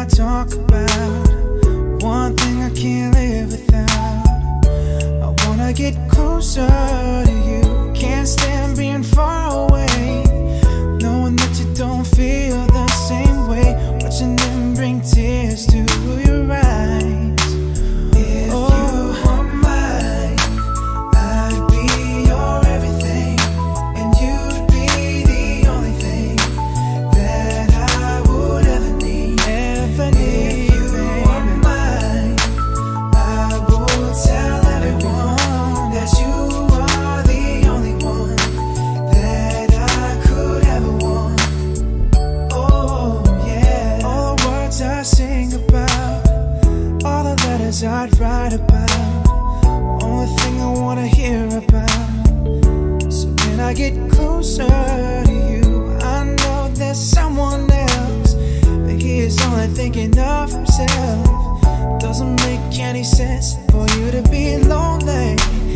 I talk about, one thing I can't live without. I wanna get closer to you, can't stand being far away, knowing that you don't feel the same way, watching them bring tears to your eyes. I'd write about, only thing I wanna hear about. So when I get closer to you, I know there's someone else, but he is only thinking of himself. Doesn't make any sense for you to be lonely.